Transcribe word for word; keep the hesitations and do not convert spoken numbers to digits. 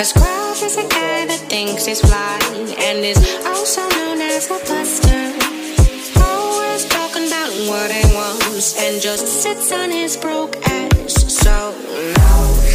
As crowds as a guy that thinks he's fly, and is also known as a buster. Always talking about what he wants, and just sits on his broke ass. So no.